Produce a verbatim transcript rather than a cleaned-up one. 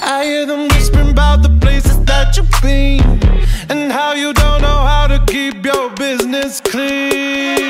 I hear them whispering about the places that you've been and how you don't know how to keep your business clean.